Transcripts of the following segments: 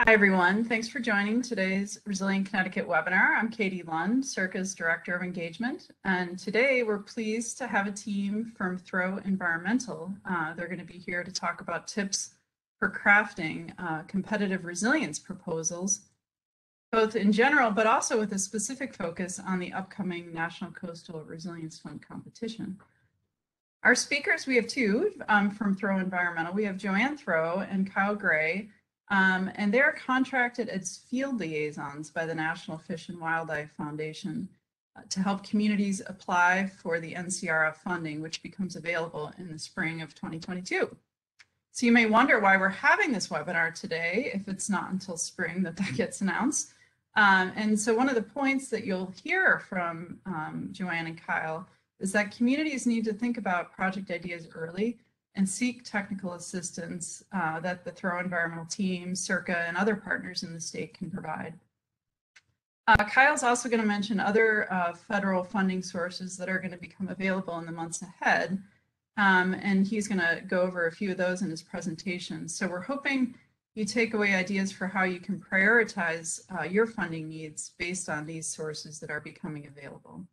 Hi, everyone. Thanks for joining today's Resilient Connecticut webinar. I'm Katie Lund, Circa's Director of Engagement, and today we're pleased to have a team from Throwe Environmental. They're going to be here to talk about tips for crafting competitive resilience proposals, both in general, but also with a specific focus on the upcoming National Coastal Resilience Fund competition. Our speakers, we have two from Throwe Environmental. We have Joanne Throwe and Kyle Gray. And they're contracted as field liaisons by the National Fish and Wildlife Foundation to help communities apply for the NCRF funding, which becomes available in the spring of 2022. So you may wonder why we're having this webinar today, if it's not until spring that that gets announced. And so one of the points that you'll hear from Joanne and Kyle is that communities need to think about project ideas early and seek technical assistance that the Throwe Environmental team, Circa, and other partners in the state can provide. Kyle's also going to mention other federal funding sources that are going to become available in the months ahead, and he's going to go over a few of those in his presentation. So we're hoping you take away ideas for how you can prioritize your funding needs based on these sources that are becoming available.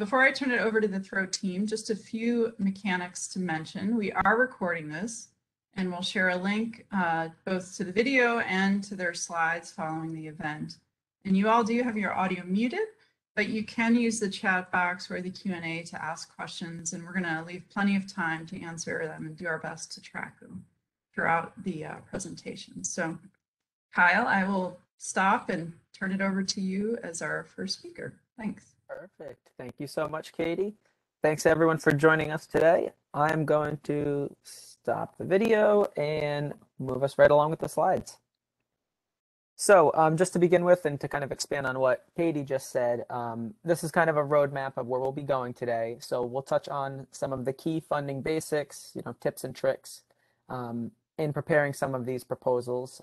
Before I turn it over to the Throwe team, just a few mechanics to mention. We are recording this, and we'll share a link both to the video and to their slides following the event. And you all do have your audio muted, but you can use the chat box or the Q&A to ask questions, and we're going to leave plenty of time to answer them and do our best to track them throughout the presentation. So, Kyle, I will stop and turn it over to you as our first speaker. Thanks. Perfect. Thank you so much, Katie. Thanks everyone for joining us today. I'm going to stop the video and move us right along with the slides. So just to begin with, and to kind of expand on what Katie just said, this is kind of a roadmap of where we'll be going today. So we'll touch on some of the key funding basics, tips and tricks in preparing some of these proposals.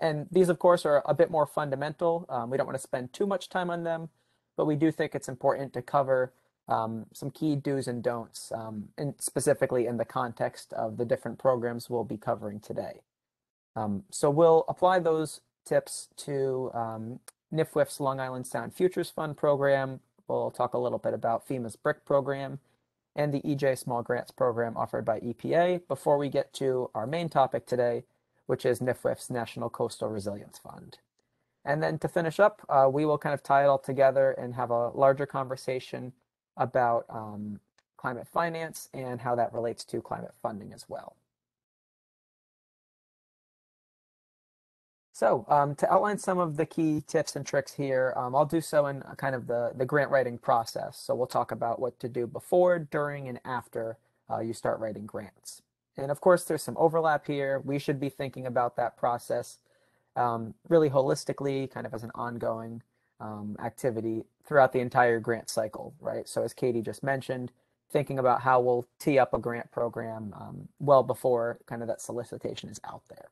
And these, of course, are a bit more fundamental. We don't want to spend too much time on them, but we do think it's important to cover some key do's and don'ts, and specifically in the context of the different programs we'll be covering today. So we'll apply those tips to NIFWIF's Long Island Sound Futures Fund program. We'll talk a little bit about FEMA's BRIC program and the EJ Small Grants program offered by EPA before we get to our main topic today, which is NIFWIF's National Coastal Resilience Fund. And then to finish up, we will kind of tie it all together and have a larger conversation about climate finance and how that relates to climate funding as well. So to outline some of the key tips and tricks here, I'll do so in kind of the grant writing process. So we'll talk about what to do before, during, and after you start writing grants. And of course, there's some overlap here. We should be thinking about that process really holistically, kind of as an ongoing activity throughout the entire grant cycle, right? So as Katie just mentioned, thinking about how we'll tee up a grant program well before kind of that solicitation is out there.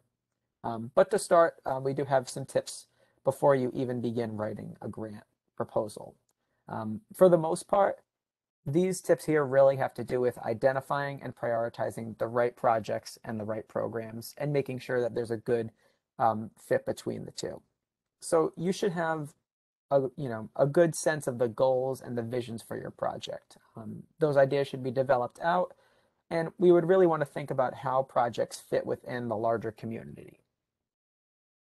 But to start, we do have some tips before you even begin writing a grant proposal. For the most part, these tips here really have to do with identifying and prioritizing the right projects and the right programs and making sure that there's a good fit between the two. So you should have a good sense of the goals and the visions for your project. Those ideas should be developed out, and we would really want to think about how projects fit within the larger community.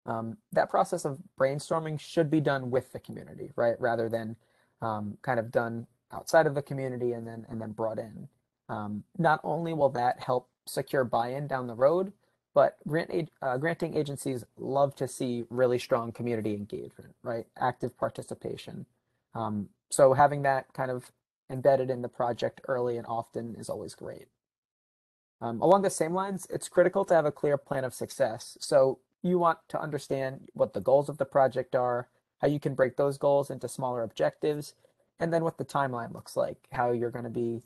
That process of brainstorming should be done with the community, right, rather than kind of done outside of the community and then brought in. Not only will that help secure buy-in down the road, but granting agencies love to see really strong community engagement, right? Active participation. So having that kind of embedded in the project early and often is always great. Along the same lines, it's critical to have a clear plan of success. So you want to understand what the goals of the project are, how you can break those goals into smaller objectives, and then what the timeline looks like, how you're going to be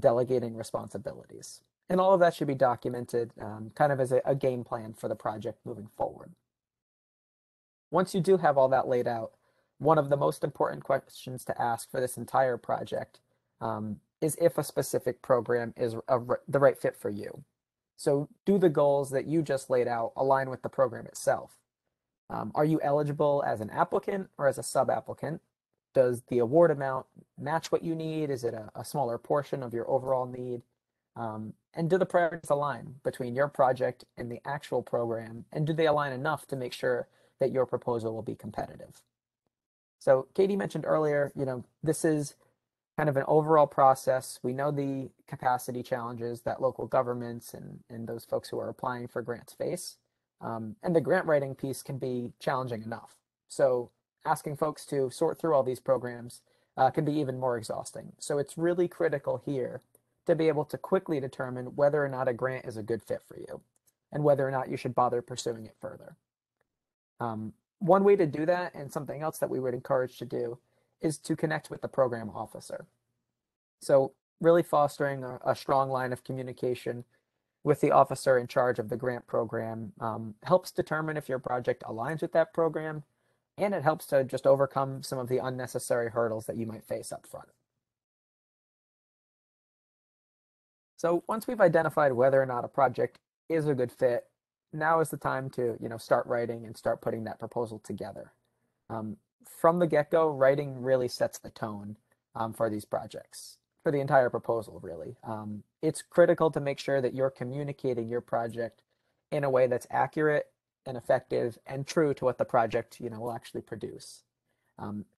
delegating responsibilities. And all of that should be documented kind of as a game plan for the project moving forward. Once you do have all that laid out, one of the most important questions to ask for this entire project is if a specific program is the right fit for you. So do the goals that you just laid out align with the program itself? Are you eligible as an applicant or as a sub-applicant? Does the award amount match what you need? Is it a smaller portion of your overall need? And do the priorities align between your project and the actual program? And do they align enough to make sure that your proposal will be competitive? So Katie mentioned earlier, you know, this is kind of an overall process. We know the capacity challenges that local governments and those folks who are applying for grants face. And the grant writing piece can be challenging enough. So asking folks to sort through all these programs can be even more exhausting. So it's really critical here to be able to quickly determine whether or not a grant is a good fit for you and whether or not you should bother pursuing it further. One way to do that, and something else that we would encourage to do, is to connect with the program officer. So really fostering a strong line of communication with the officer in charge of the grant program helps determine if your project aligns with that program, and it helps to just overcome some of the unnecessary hurdles that you might face up front. So once we've identified whether or not a project is a good fit, now is the time to, you know, start writing and start putting that proposal together. From the get-go, writing really sets the tone for these projects, for the entire proposal, really. It's critical to make sure that you're communicating your project in a way that's accurate and effective and true to what the project, you know, will actually produce.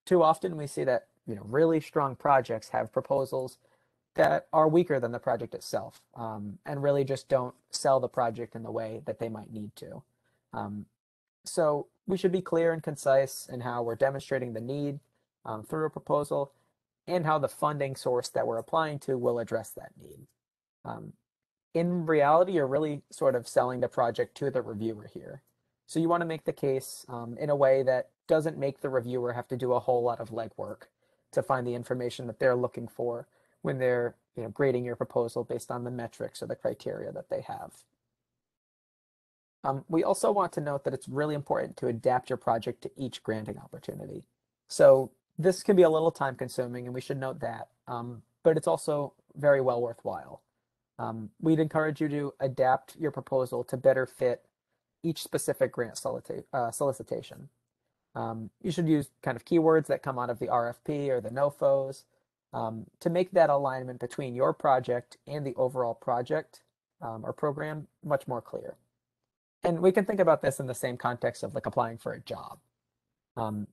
Too often we see that, you know, really strong projects have proposals that are weaker than the project itself, and really just don't sell the project in the way that they might need to. So we should be clear and concise in how we're demonstrating the need through a proposal, and how the funding source that we're applying to will address that need. In reality, you're really sort of selling the project to the reviewer here. So you want to make the case in a way that doesn't make the reviewer have to do a whole lot of legwork to find the information that they're looking for when they're, you know, grading your proposal based on the metrics or the criteria that they have. We also want to note that it's really important to adapt your project to each granting opportunity. So this can be a little time consuming, and we should note that, but it's also very well worthwhile. We'd encourage you to adapt your proposal to better fit each specific grant solicitation. You should use kind of keywords that come out of the RFP or the NOFOs to make that alignment between your project and the overall project or program much more clear. And we can think about this in the same context of like applying for a job.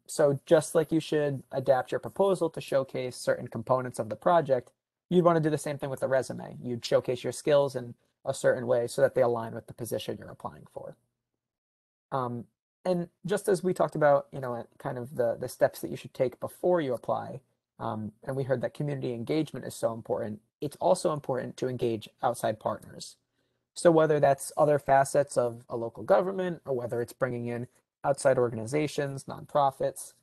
So just like you should adapt your proposal to showcase certain components of the project, you'd want to do the same thing with the resume. You'd showcase your skills in a certain way so that they align with the position you're applying for. And just as we talked about, you know, kind of the steps that you should take before you apply, and we heard that community engagement is so important, it's also important to engage outside partners. So whether that's other facets of a local government, or whether it's bringing in outside organizations, nonprofits,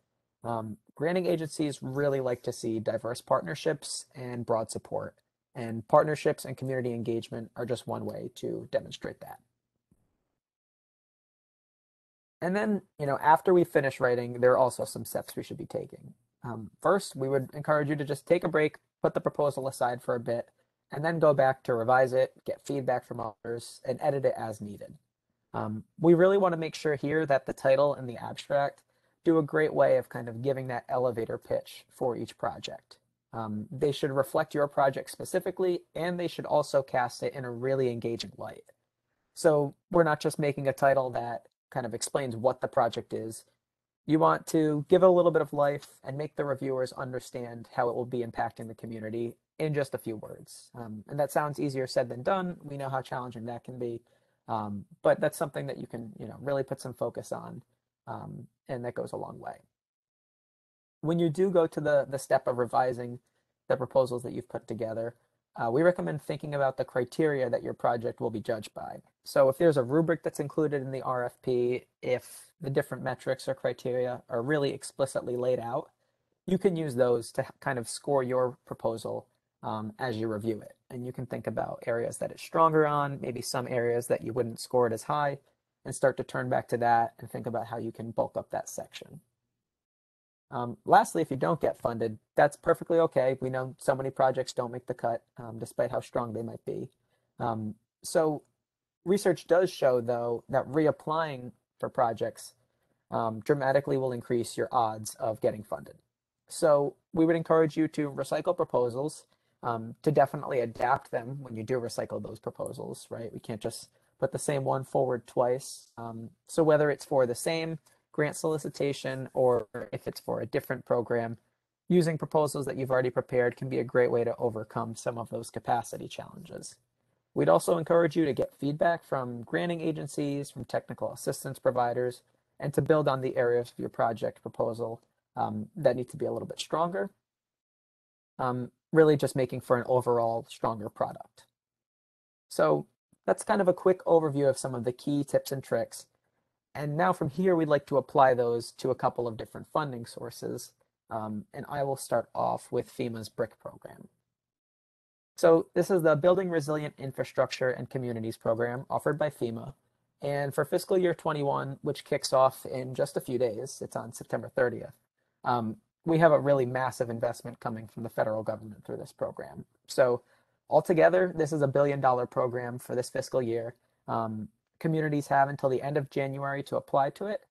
granting agencies really like to see diverse partnerships and broad support. And partnerships and community engagement are just one way to demonstrate that. And then, you know, after we finish writing, there are also some steps we should be taking. First, we would encourage you to just take a break, put the proposal aside for a bit, and then go back to revise it, get feedback from others, and edit it as needed. We really want to make sure here that the title and the abstract do a great way of kind of giving that elevator pitch for each project. They should reflect your project specifically, and they should also cast it in a really engaging light. So we're not just making a title that kind of explains what the project is. You want to give it a little bit of life and make the reviewers understand how it will be impacting the community in just a few words. And that sounds easier said than done. We know how challenging that can be, but that's something that you can, you know, really put some focus on, and that goes a long way. When you do go to the step of revising the proposals that you've put together, we recommend thinking about the criteria that your project will be judged by. So if there's a rubric that's included in the RFP, if the different metrics or criteria are really explicitly laid out, you can use those to kind of score your proposal as you review it. And you can think about areas that it's stronger on, maybe some areas that you wouldn't score it as high, and start to turn back to that and think about how you can bulk up that section. Lastly, if you don't get funded, that's perfectly okay. We know so many projects don't make the cut, despite how strong they might be. So research does show, though, that reapplying for projects dramatically will increase your odds of getting funded. So we would encourage you to recycle proposals, to definitely adapt them when you do recycle those proposals, right? We can't just put the same one forward twice. So whether it's for the same grant solicitation or if it's for a different program, using proposals that you've already prepared can be a great way to overcome some of those capacity challenges. We'd also encourage you to get feedback from granting agencies, from technical assistance providers, and to build on the areas of your project proposal that need to be a little bit stronger, really just making for an overall stronger product. So that's kind of a quick overview of some of the key tips and tricks. And now from here, we'd like to apply those to a couple of different funding sources. And I will start off with FEMA's BRIC program. So this is the Building Resilient Infrastructure and Communities program offered by FEMA. And for fiscal year 21, which kicks off in just a few days, it's on September 30th, we have a really massive investment coming from the federal government through this program. So altogether, this is a $1 billion program for this fiscal year. Communities have until the end of January to apply to it.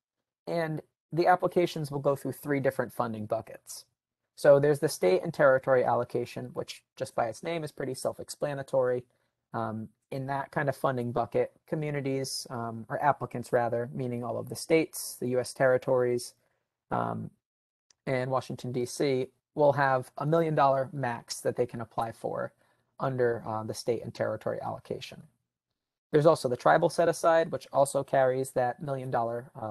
And the applications will go through 3 different funding buckets. So there's the state and territory allocation, which just by its name is pretty self-explanatory. In that kind of funding bucket, communities, or applicants rather, meaning all of the states, the US territories, and Washington DC, will have a $1 million max that they can apply for under the state and territory allocation. There's also the tribal set aside, which also carries that $1 million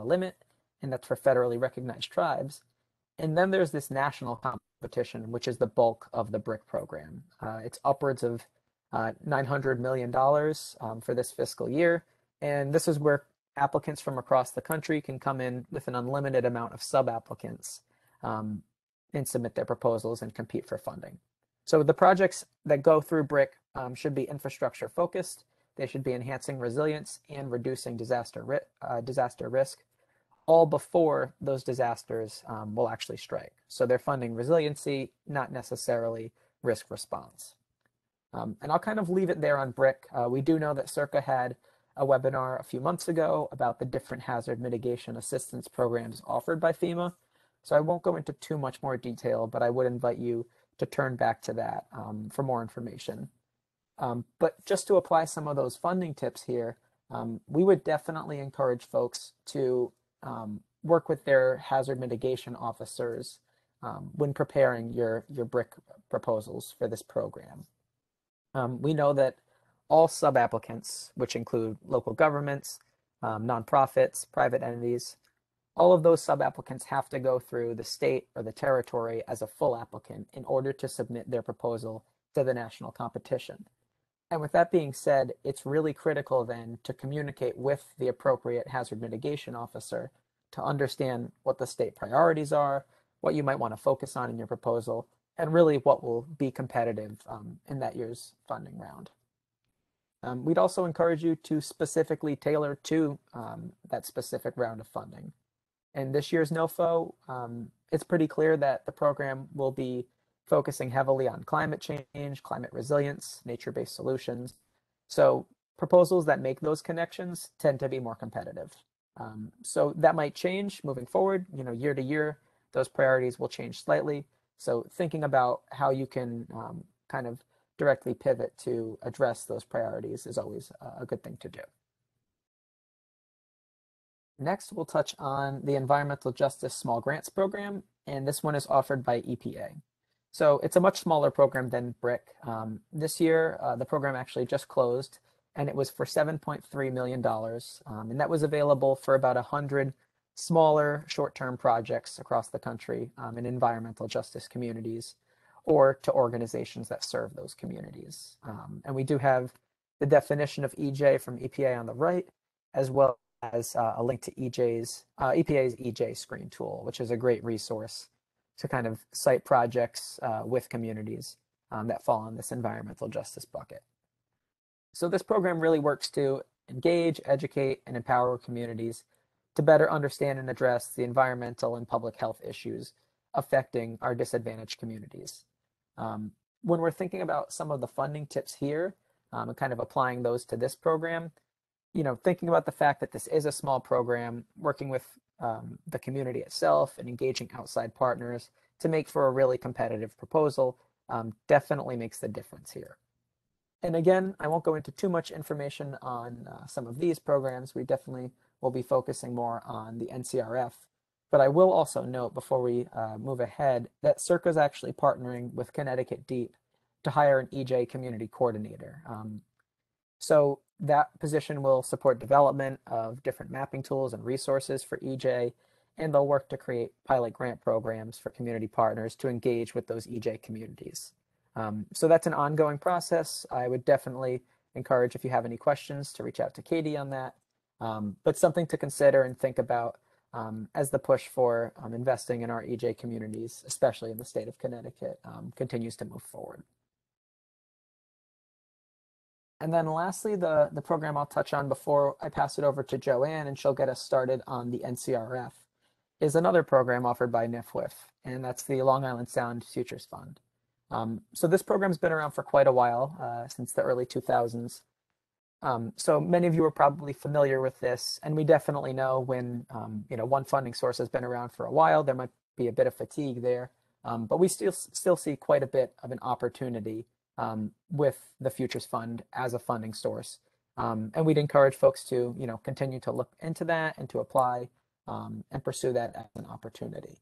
limit, and that's for federally recognized tribes. And then there's this national competition, which is the bulk of the BRIC program. It's upwards of $900 million for this fiscal year. And this is where applicants from across the country can come in with an unlimited amount of sub-applicants and submit their proposals and compete for funding. So the projects that go through BRIC should be infrastructure focused. They should be enhancing resilience and reducing disaster risk, all before those disasters will actually strike. So they're funding resiliency, not necessarily risk response. And I'll kind of leave it there on BRIC. We do know that Circa had a webinar a few months ago about the different hazard mitigation assistance programs offered by FEMA. So I won't go into too much more detail, but I would invite you to turn back to that for more information. But just to apply some of those funding tips here, we would definitely encourage folks to work with their hazard mitigation officers when preparing your BRIC proposals for this program. We know that all sub-applicants, which include local governments, nonprofits, private entities, all of those sub-applicants have to go through the state or the territory as a full applicant in order to submit their proposal to the national competition. And with that being said, it's really critical then to communicate with the appropriate hazard mitigation officer to understand what the state priorities are, what you might want to focus on in your proposal, and really what will be competitive in that year's funding round. We'd also encourage you to specifically tailor to that specific round of funding. And this year's NOFO, it's pretty clear that the program will be focusing heavily on climate change, climate resilience, nature-based solutions. So proposals that make those connections tend to be more competitive. So that might change moving forward, you know, year to year, those priorities will change slightly. So thinking about how you can kind of directly pivot to address those priorities is always a good thing to do. Next, we'll touch on the Environmental Justice Small Grants Program, and this one is offered by EPA. So it's a much smaller program than BRIC. This year, the program actually just closed, and it was for $7.3 million. And that was available for about 100 smaller short-term projects across the country in environmental justice communities or to organizations that serve those communities. And we do have the definition of EJ from EPA on the right, as well as a link to EPA's EJ screen tool, which is a great resource to kind of cite projects with communities that fall in this environmental justice bucket. So this program really works to engage, educate, and empower communities to better understand and address the environmental and public health issues affecting our disadvantaged communities. When we're thinking about some of the funding tips here and kind of applying those to this program, you know, thinking about the fact that this is a small program, working with the community itself and engaging outside partners to make for a really competitive proposal definitely makes the difference here. And again, I won't go into too much information on some of these programs. We definitely will be focusing more on the NCRF, but I will also note before we move ahead that Circa is actually partnering with Connecticut DEEP to hire an EJ community coordinator. So that position will support development of different mapping tools and resources for EJ, and they'll work to create pilot grant programs for community partners to engage with those EJ communities. So that's an ongoing process. I would definitely encourage, if you have any questions, to reach out to Katie on that, but something to consider and think about as the push for investing in our EJ communities, especially in the state of Connecticut, continues to move forward. And then lastly, the program I'll touch on before I pass it over to Joanne, and she'll get us started on the NCRF, is another program offered by NIFWIF, and that's the Long Island Sound Futures Fund. So this program's been around for quite a while, since the early 2000s. So many of you are probably familiar with this, and we definitely know when one funding source has been around for a while, there might be a bit of fatigue there, but we still see quite a bit of an opportunity with the Futures Fund as a funding source. And we'd encourage folks to continue to look into that and to apply and pursue that as an opportunity.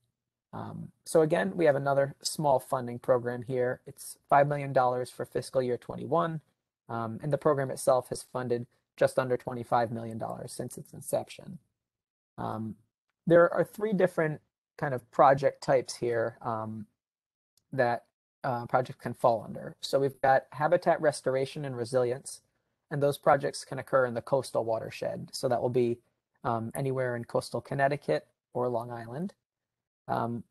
So again, we have another small funding program here. It's $5 million for fiscal year 21, and the program itself has funded just under $25 million since its inception. There are three different kind of project types here that projects can fall under. So we've got habitat restoration and resilience, and those projects can occur in the coastal watershed. So that will be anywhere in coastal Connecticut or Long Island.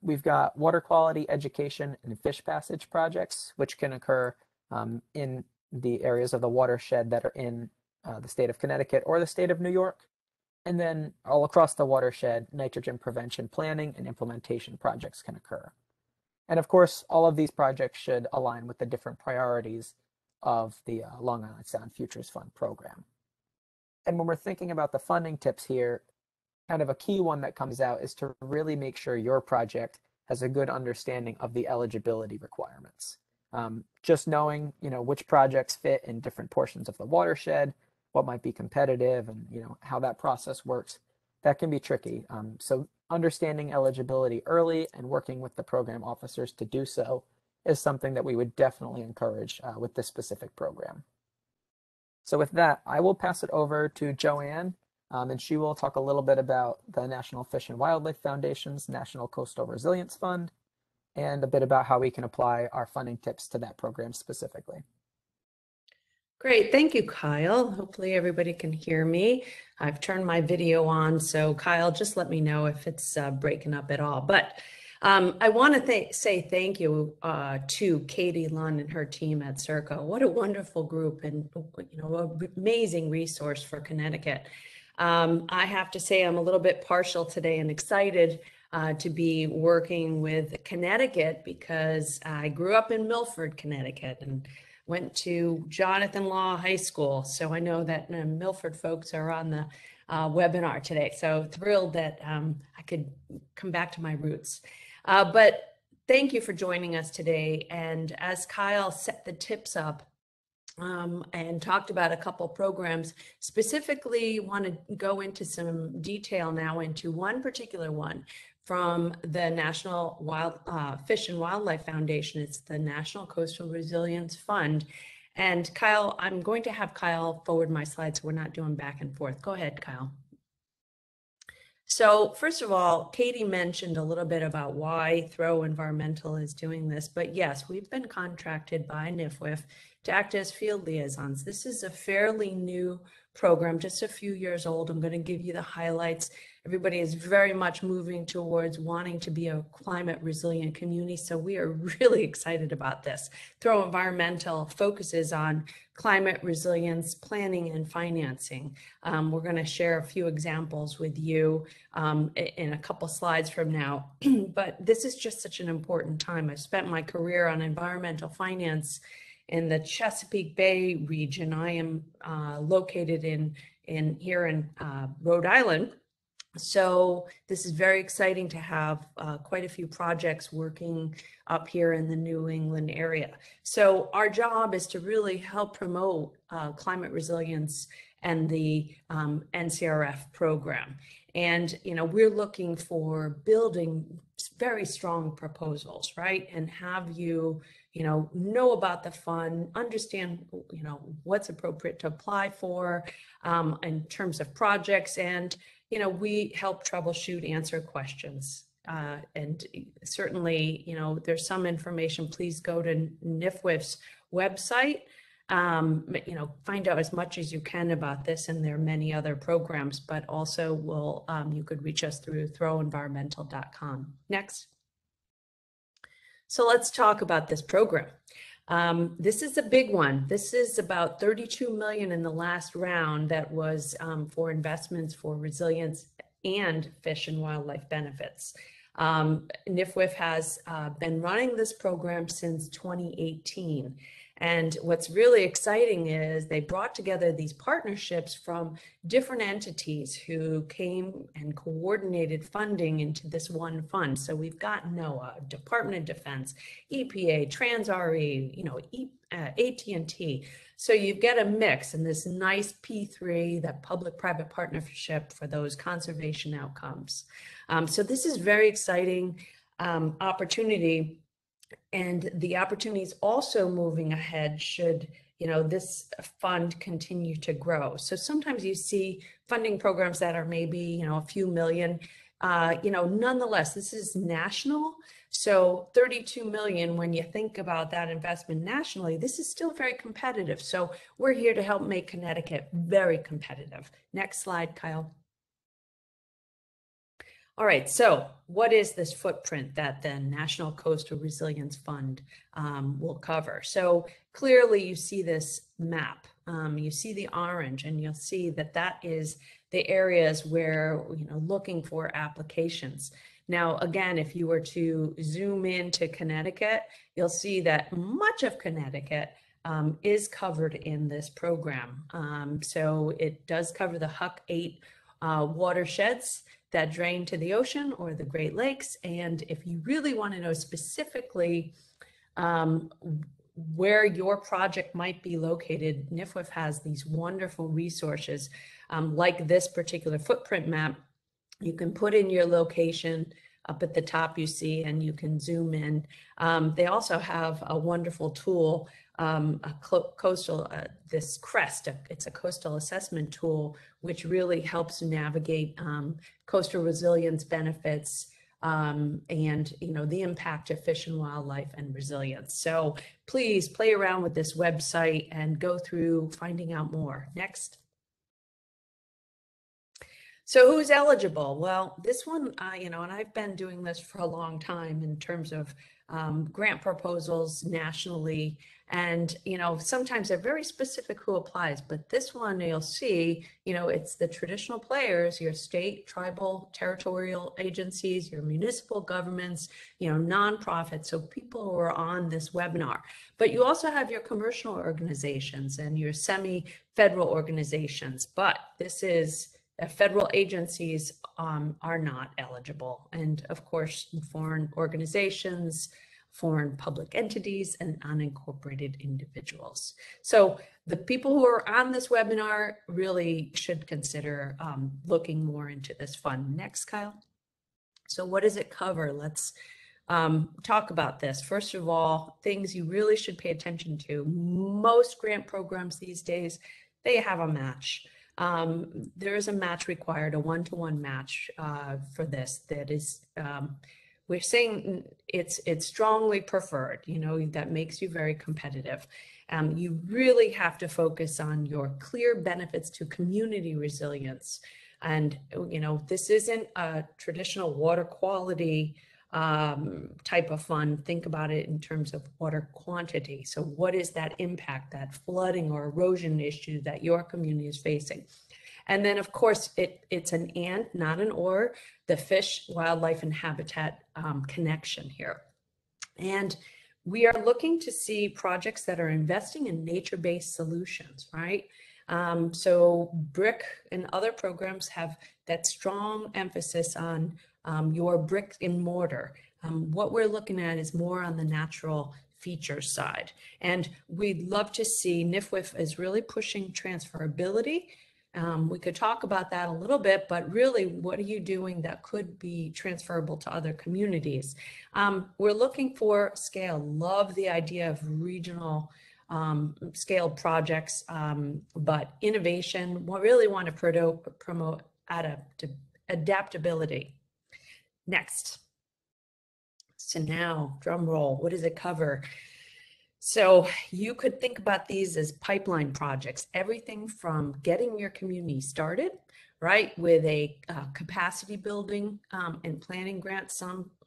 We've got water quality education and fish passage projects, which can occur in the areas of the watershed that are in the state of Connecticut or the state of New York. And then all across the watershed, nitrogen prevention planning and implementation projects can occur. And of course, all of these projects should align with the different priorities of the Long Island Sound Futures Fund program. And when we're thinking about the funding tips here, kind of a key one that comes out is to really make sure your project has a good understanding of the eligibility requirements. Just knowing, which projects fit in different portions of the watershed, what might be competitive, and how that process works, that can be tricky. So understanding eligibility early and working with the program officers to do so is something that we would definitely encourage with this specific program. So with that, I will pass it over to Joanne. And she will talk a little bit about the National Fish and Wildlife Foundation's National Coastal Resilience Fund, and a bit about how we can apply our funding tips to that program specifically. Great, thank you, Kyle. Hopefully everybody can hear me. I've turned my video on, so Kyle, just let me know if it's breaking up at all. But I want to say thank you to Katie Lund and her team at Circa. What a wonderful group, and an amazing resource for Connecticut. I have to say I'm a little bit partial today and excited to be working with Connecticut, because I grew up in Milford, Connecticut, and went to Jonathan Law High School. So I know that Milford folks are on the webinar today. So thrilled that I could come back to my roots. But thank you for joining us today. And as Kyle set the tips up, and talked about a couple programs, specifically want to go into some detail now into one particular one from the National Fish and Wildlife Foundation. It's the National Coastal Resilience Fund. And Kyle, I'm going to have Kyle forward my slides so we're not doing back and forth. Go ahead, Kyle. So first of all, Katie mentioned a little bit about why Throwe Environmental is doing this, but yes, we've been contracted by NIFWIF to act as field liaisons. This is a fairly new program, just a few years old. I'm going to give you the highlights. Everybody is very much moving towards wanting to be a climate resilient community, so we are really excited about this. Throwe Environmental focuses on climate resilience planning and financing. We're going to share a few examples with you in a couple slides from now, but this is just such an important time. I've spent my career on environmental finance in the Chesapeake Bay region. I am located in here in Rhode Island. So this is very exciting to have quite a few projects working up here in the New England area. So our job is to really help promote climate resilience and the NCRF program. And, you know, we're looking for building very strong proposals, right? And have you, you know about the fund, understand, you know, what's appropriate to apply for in terms of projects, and, you know, we help troubleshoot, answer questions. And certainly, you know, there's some information. Please go to NIFWIF's website, you know, find out as much as you can about this, and there are many other programs, but also we'll, you could reach us through throweenvironmental.com. Next. So let's talk about this program. This is a big one. This is about $32 million in the last round that was for investments for resilience and fish and wildlife benefits. NIFWIF has been running this program since 2018. And what's really exciting is they brought together these partnerships from different entities who came and coordinated funding into this one fund. So we've got NOAA, Department of Defense, EPA, TransRE, you know, AT&T. So you get a mix in this nice P3, that public-private partnership for those conservation outcomes. So this is very exciting opportunity. And the opportunities also moving ahead should, you know, this fund continue to grow. So sometimes you see funding programs that are maybe, you know, a few million, you know, nonetheless, this is national. So 32 million, when you think about that investment nationally, this is still very competitive. So we're here to help make Connecticut very competitive. Next slide, Kyle. All right, so what is this footprint that the National Coastal Resilience Fund will cover? So clearly you see this map, you see the orange, and you'll see that that is the areas where, you know, looking for applications. Now, again, if you were to zoom into Connecticut, you'll see that much of Connecticut is covered in this program. So it does cover the HUC 8 watersheds that drain to the ocean or the Great Lakes. And if you really want to know specifically where your project might be located, NIFWIF has these wonderful resources like this particular footprint map. You can put in your location up at the top, you see, and you can zoom in. They also have a wonderful tool, this CREST, it's a coastal assessment tool, which really helps navigate coastal resilience benefits and, you know, the impact of fish and wildlife and resilience. So please play around with this website and go through finding out more. Next. So who's eligible? Well, this one, you know, and I've been doing this for a long time in terms of grant proposals nationally. And, you know, sometimes they're very specific who applies, but this one you'll see, you know, it's the traditional players, your state, tribal, territorial agencies, your municipal governments, you know, nonprofits. So people who are on this webinar, but you also have your commercial organizations and your semi-federal organizations, but this is federal agencies are not eligible. And of course, foreign organizations, foreign public entities, and unincorporated individuals. So the people who are on this webinar really should consider looking more into this fund. Next, Kyle. So what does it cover? Let's talk about this. First of all, things you really should pay attention to. Most grant programs these days, they have a match. There is a match required, a one-to-one match for this. That is, we're saying it's strongly preferred, you know, that makes you very competitive. You really have to focus on your clear benefits to community resilience. And, you know, this isn't a traditional water quality type of fund. Think about it in terms of water quantity. So what is that impact, that flooding or erosion issue that your community is facing? And then of course, it's an and, not an or, the fish, wildlife, and habitat connection here. And we are looking to see projects that are investing in nature-based solutions, right? So BRIC and other programs have that strong emphasis on your brick and mortar. What we're looking at is more on the natural feature side. And we'd love to see NIFWIF is really pushing transferability. We could talk about that a little bit, but really, what are you doing that could be transferable to other communities? We're looking for scale. Love the idea of regional scale projects, but innovation, we really want to promote adaptability. Next. So now, drum roll, what does it cover? So you could think about these as pipeline projects, everything from getting your community started, right, with a capacity building and planning grants.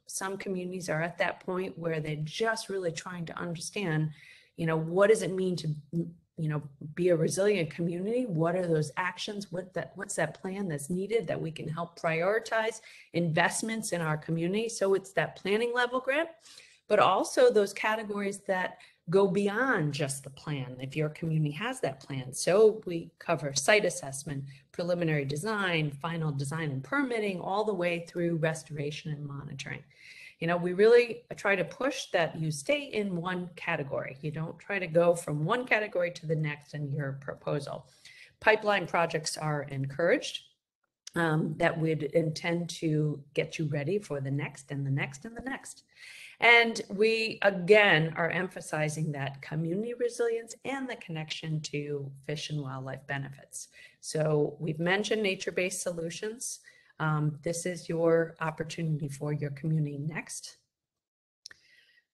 Some communities are at that point where they're just really trying to understand, you know, what does it mean to, you know, be a resilient community? What are those actions? What's that plan that's needed that we can help prioritize investments in our community? So it's that planning level grant, but also those categories that go beyond just the plan, if your community has that plan. So we cover site assessment, preliminary design, final design and permitting, all the way through restoration and monitoring. You know, we really try to push that you stay in one category. You don't try to go from one category to the next in your proposal. Pipeline projects are encouraged. That would intend to get you ready for the next and the next and the next. And we, again, are emphasizing that community resilience and the connection to fish and wildlife benefits. So we've mentioned nature-based solutions. This is your opportunity for your community next.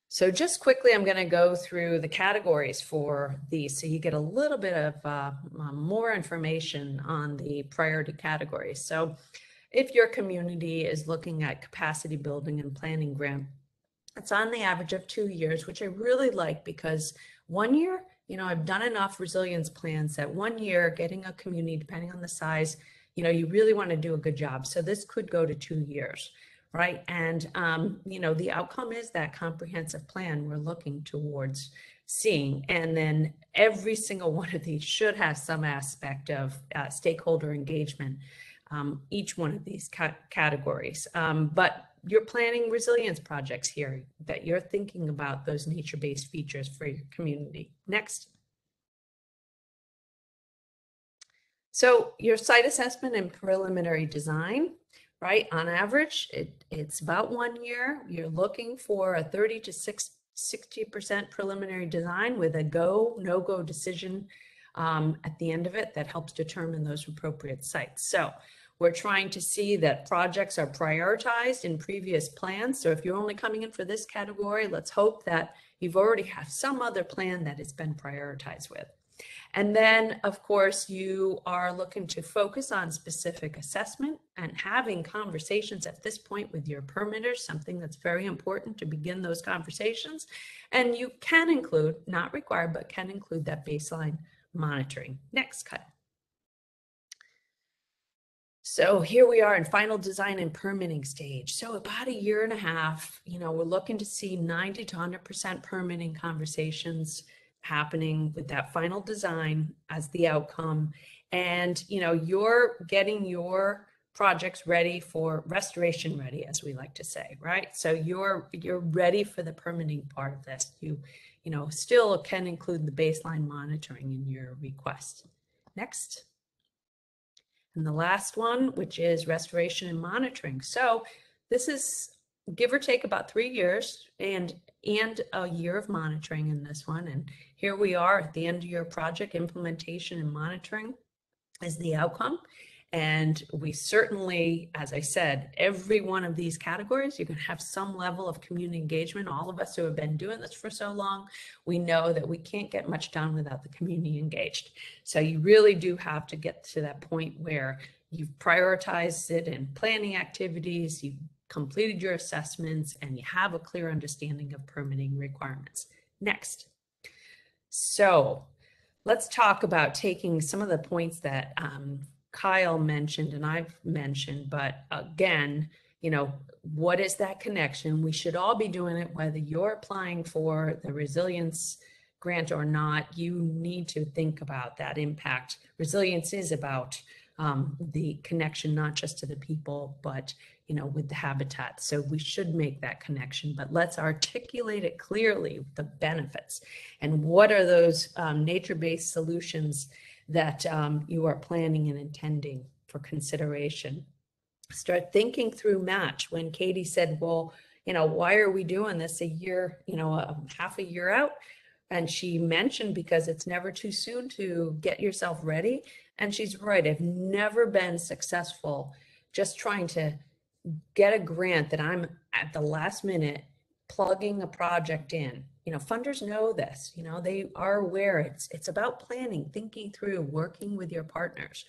So just quickly, I'm going to go through the categories for these so you get a little bit of more information on the priority categories. So if your community is looking at capacity building and planning grant, it's on the average of 2 years, which I really like, because 1 year, you know, I've done enough resilience plans that 1 year getting a community, depending on the size, you know, you really want to do a good job. So this could go to 2 years, right? And, you know, the outcome is that comprehensive plan we're looking towards seeing. And then every single one of these should have some aspect of stakeholder engagement, each one of these categories. But you're planning resilience projects here, that you're thinking about those nature-based features for your community. Next. So your site assessment and preliminary design, right? On average, it's about 1 year. You're looking for a 30 to 60% preliminary design with a go, no-go decision at the end of it that helps determine those appropriate sites. So we're trying to see that projects are prioritized in previous plans. So if you're only coming in for this category, let's hope that you've already have some other plan that it's been prioritized with. And then, of course, you are looking to focus on specific assessment and having conversations at this point with your permitters, something that's very important to begin those conversations. And you can include, not required, but can include that baseline monitoring. Next, Kyle. So here we are in final design and permitting stage. So about a year and a half, you know, we're looking to see 90 to 100% permitting conversations happening with that final design as the outcome. And, you know, you're getting your projects ready for restoration ready, as we like to say, right? So you're ready for the permitting part of this. You know, still can include the baseline monitoring in your request. Next. And the last one, which is restoration and monitoring. So this is give or take about 3 years and a year of monitoring in this one. And here we are at the end of your project. Implementation and monitoring is the outcome. And we certainly, as I said, every one of these categories, you can have some level of community engagement. All of us who have been doing this for so long, we know that we can't get much done without the community engaged. So you really do have to get to that point where you've prioritized it in planning activities, you've completed your assessments, and you have a clear understanding of permitting requirements. Next. So let's talk about taking some of the points that Kyle mentioned and I've mentioned, but again, you know, what is that connection? We should all be doing it, whether you're applying for the resilience grant or not, you need to think about that impact. Resilience is about the connection, not just to the people, but with the habitat. So we should make that connection, but let's articulate it clearly, the benefits. And what are those nature-based solutions that you are planning and intending for consideration? Start thinking through match. When Katie said, well, why are we doing this a year, half a year out? And she mentioned because it's never too soon to get yourself ready. And she's right. I've never been successful just trying to get a grant that I'm at the last minute plugging a project in. Funders know this, they are aware. It's about planning, thinking through, working with your partners.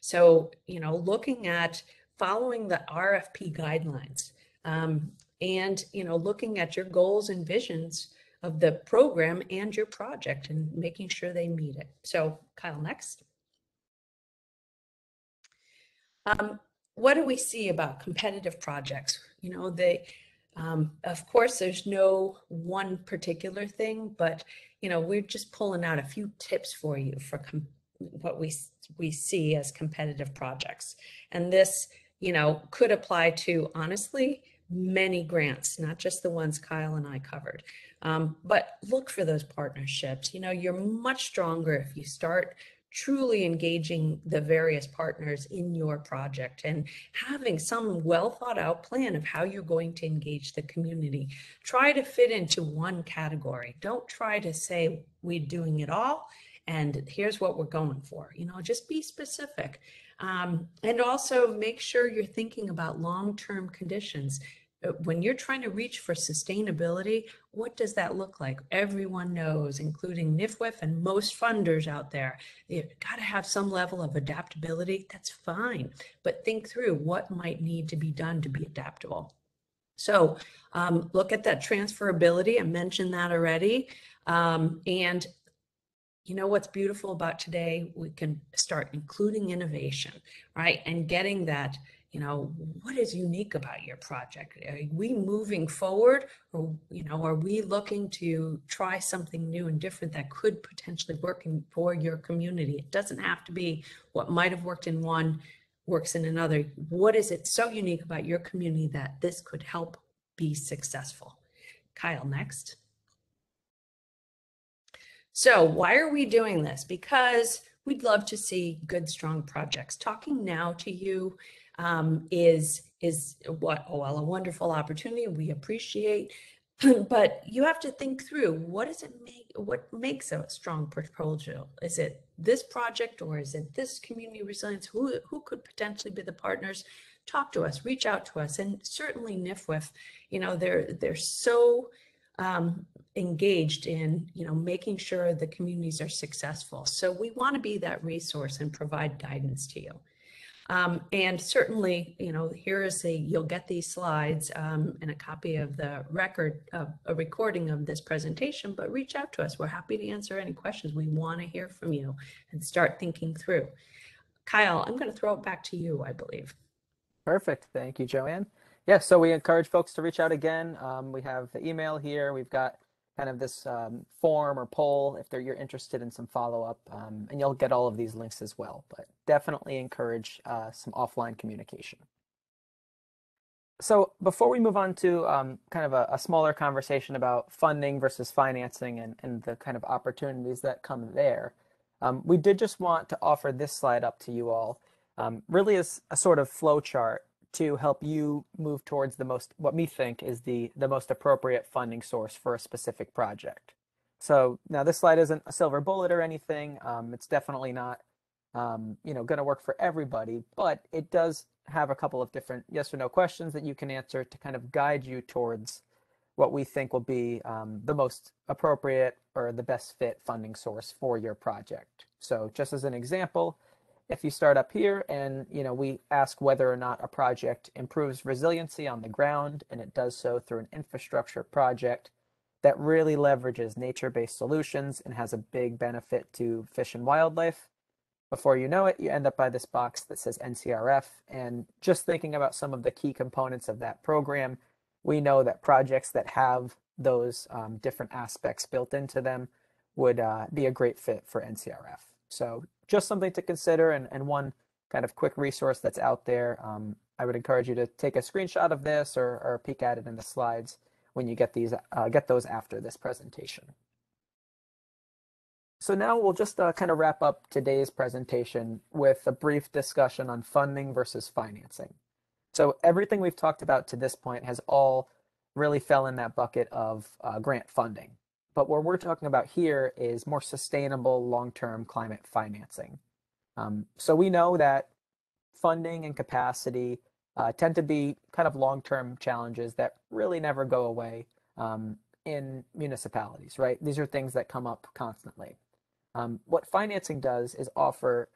So, looking at following the RFP guidelines and, looking at your goals and visions of the program and your project and making sure they meet it. So Kyle, next. What do we see about competitive projects? Of course, there's no one particular thing, but, we're just pulling out a few tips for you for what we see as competitive projects. And this, could apply to, honestly, many grants, not just the ones Kyle and I covered. But look for those partnerships. You're much stronger if you start truly engaging the various partners in your project and having some well thought out plan of how you're going to engage the community. Try to fit into one category. Don't try to say we're doing it all and here's what we're going for. Just be specific. And also make sure you're thinking about long-term conditions. When you're trying to reach for sustainability, what does that look like? Everyone knows, including NIFWIF and most funders out there, you've got to have some level of adaptability. That's fine, but think through what might need to be done to be adaptable. So look at that transferability. I mentioned that already. And what's beautiful about today, we can start including innovation, right? And getting that, what is unique about your project? Are we moving forward, or, are we looking to try something new and different that could potentially work for your community? It doesn't have to be what might have worked in one works in another. What is it so unique about your community that this could help be successful? Kyle, next. So why are we doing this? Because we'd love to see good, strong projects. Talking now to you is a wonderful opportunity. We appreciate, but you have to think through what makes a strong proposal. Is it this project, or is it this community resilience? Who could potentially be the partners? Talk to us, reach out to us, and certainly NIFWIF. They're so engaged in making sure the communities are successful. So we want to be that resource and provide guidance to you. And certainly, here is you'll get these slides and a copy of the record, a recording of this presentation, but reach out to us. We're happy to answer any questions. We want to hear from you and start thinking through. Kyle, I'm going to throw it back to you, I believe. Perfect. Thank you, Joanne. Yeah, so we encourage folks to reach out again. We have the email here. We've got kind of this form or poll if you're interested in some follow-up, and you'll get all of these links as well, but definitely encourage some offline communication. So before we move on to kind of a smaller conversation about funding versus financing and the kind of opportunities that come there, we did just want to offer this slide up to you all, really as a sort of flow chart to help you move towards the most, what we think is the most appropriate funding source for a specific project. So now this slide isn't a silver bullet or anything. It's definitely not, going to work for everybody, but it does have a couple of different yes or no questions that you can answer to kind of guide you towards what we think will be the most appropriate or the best fit funding source for your project. So just as an example, if you start up here and, we ask whether or not a project improves resiliency on the ground, and it does so through an infrastructure project that really leverages nature-based solutions and has a big benefit to fish and wildlife, before you know it, you end up by this box that says NCRF. And just thinking about some of the key components of that program, we know that projects that have those different aspects built into them would be a great fit for NCRF. So just something to consider, and one kind of quick resource that's out there. I would encourage you to take a screenshot of this, or peek at it in the slides when you get these, get those after this presentation. So now we'll just kind of wrap up today's presentation with a brief discussion on funding versus financing. So everything we've talked about to this point has all really fell in that bucket of grant funding. But what we're talking about here is more sustainable long-term climate financing. So we know that funding and capacity tend to be kind of long-term challenges that really never go away in municipalities, right? These are things that come up constantly. What financing does is offer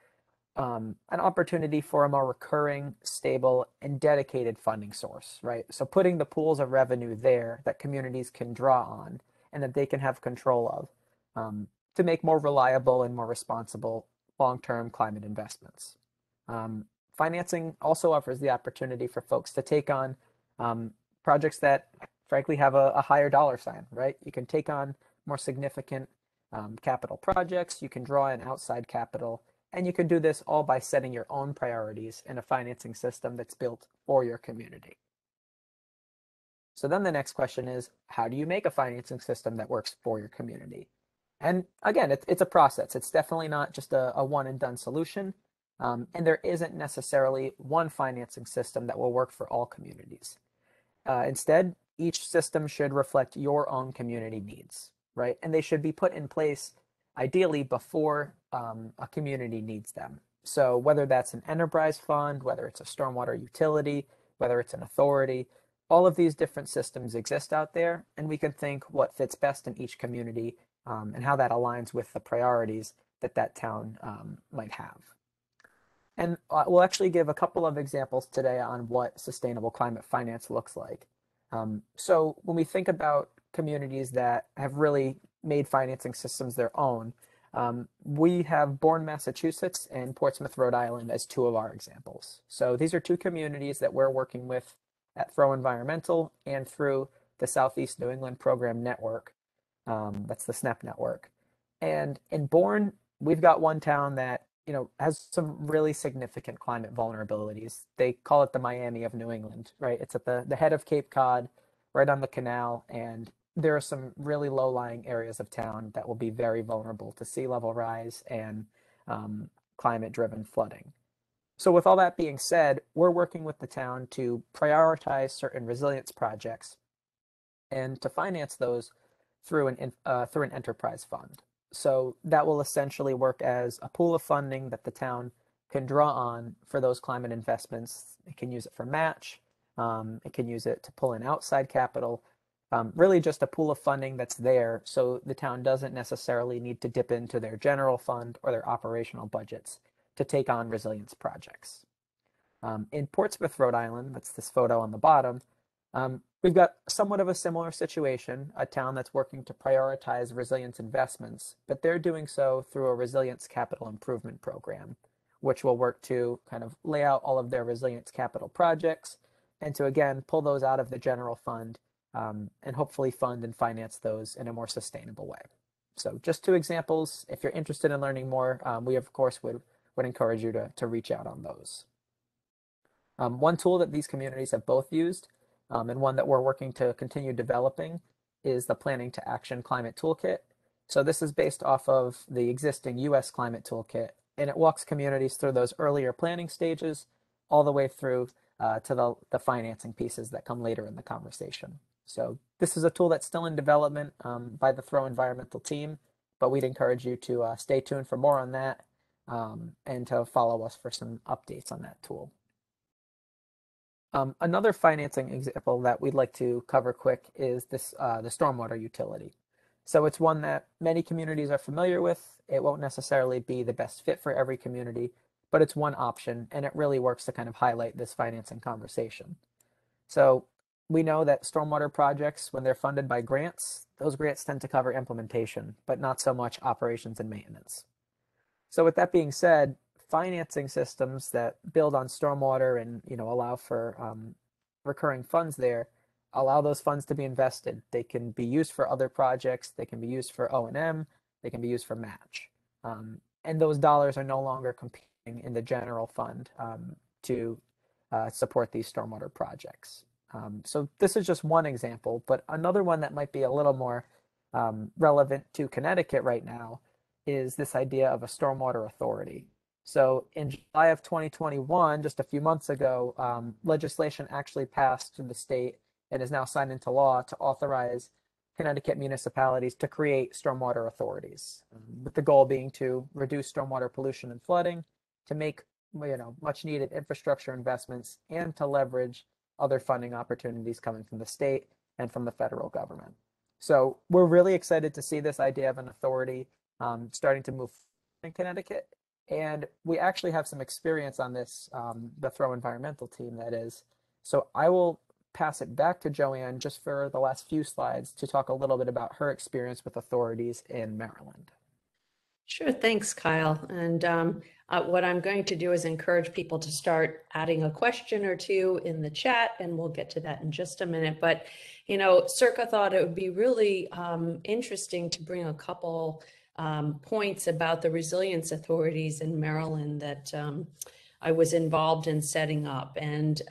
an opportunity for a more recurring, stable, and dedicated funding source, right? So putting the pools of revenue there that communities can draw on and that they can have control of to make more reliable and more responsible long-term climate investments. Financing also offers the opportunity for folks to take on projects that frankly have a higher dollar sign, right? You can take on more significant capital projects, you can draw in outside capital, and you can do this all by setting your own priorities in a financing system that's built for your community. So then the next question is, how do you make a financing system that works for your community? And again, it's a process. It's definitely not just a one and done solution. And there isn't necessarily one financing system that will work for all communities. Instead, each system should reflect your own community needs, right? And they should be put in place ideally before a community needs them. So whether that's an enterprise fund, whether it's a stormwater utility, whether it's an authority, all of these different systems exist out there, and we can think what fits best in each community and how that aligns with the priorities that that town might have. And we'll actually give a couple of examples today on what sustainable climate finance looks like. So when we think about communities that have really made financing systems their own, we have Bourne, Massachusetts and Portsmouth, Rhode Island as two of our examples. So these are two communities that we're working with at Throwe Environmental and through the Southeast New England program network. That's the SNEP network. And in Bourne, we've got one town that has some really significant climate vulnerabilities. They call it the Miami of New England, right? It's at the head of Cape Cod, right on the canal. And there are some really low-lying areas of town that will be very vulnerable to sea level rise and climate-driven flooding. So with all that being said, we're working with the town to prioritize certain resilience projects and to finance those through an enterprise fund. So that will essentially work as a pool of funding that the town can draw on for those climate investments. It can use it for match. It can use it to pull in outside capital. Really just a pool of funding that's there, so the town doesn't necessarily need to dip into their general fund or their operational budgets to take on resilience projects. In Portsmouth, Rhode Island, that's this photo on the bottom, we've got somewhat of a similar situation, a town that's working to prioritize resilience investments, but they're doing so through a resilience capital improvement program, which will work to kind of lay out all of their resilience capital projects and to, again, pull those out of the general fund and hopefully fund and finance those in a more sustainable way. So just two examples. If you're interested in learning more, we, of course, would encourage you to reach out on those. One tool that these communities have both used and one that we're working to continue developing is the Planning to Action Climate Toolkit. So this is based off of the existing U.S. Climate Toolkit, and it walks communities through those earlier planning stages all the way through to the financing pieces that come later in the conversation. So this is a tool that's still in development by the Throwe Environmental team, but we'd encourage you to stay tuned for more on that and to follow us for some updates on that tool. Another financing example that we'd like to cover quick is this the stormwater utility. So it's one that many communities are familiar with. It won't necessarily be the best fit for every community, but it's one option, and it really works to kind of highlight this financing conversation. So we know that stormwater projects, when they're funded by grants, those grants tend to cover implementation, but not so much operations and maintenance. So with that being said, financing systems that build on stormwater and allow for recurring funds there, allow those funds to be invested. They can be used for other projects. They can be used for O&M. They can be used for match. And those dollars are no longer competing in the general fund to support these stormwater projects. So this is just one example, but another one that might be a little more relevant to Connecticut right now is this idea of a stormwater authority. So in July of 2021, just a few months ago, legislation actually passed in the state and is now signed into law to authorize Connecticut municipalities to create stormwater authorities, with the goal being to reduce stormwater pollution and flooding, to make much needed infrastructure investments, and to leverage other funding opportunities coming from the state and from the federal government. So we're really excited to see this idea of an authority starting to move in Connecticut. And we actually have some experience on this, the Throwe Environmental team, that is. So I will pass it back to Joanne just for the last few slides to talk a little bit about her experience with authorities in Maryland. Sure, thanks, Kyle. And what I'm going to do is encourage people to start adding a question or two in the chat, and we'll get to that in just a minute. But, Circa thought it would be really interesting to bring a couple points about the resilience authorities in Maryland that I was involved in setting up. And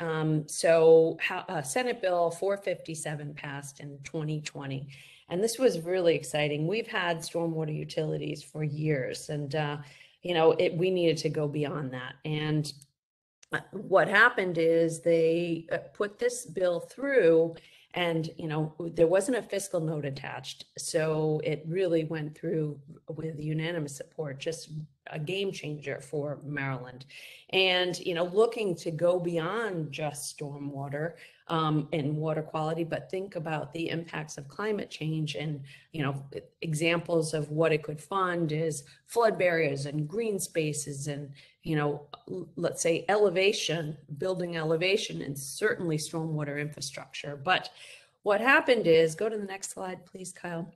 so Senate Bill 457 passed in 2020. And this was really exciting. We've had stormwater utilities for years, and we needed to go beyond that. And what happened is they put this bill through, and there wasn't a fiscal note attached. So it really went through with unanimous support, just a game changer for Maryland. And looking to go beyond just stormwater and water quality, but think about the impacts of climate change. And examples of what it could fund is flood barriers and green spaces, and let's say elevation, building elevation, and certainly stormwater infrastructure. But what happened is, go to the next slide, please, Kyle.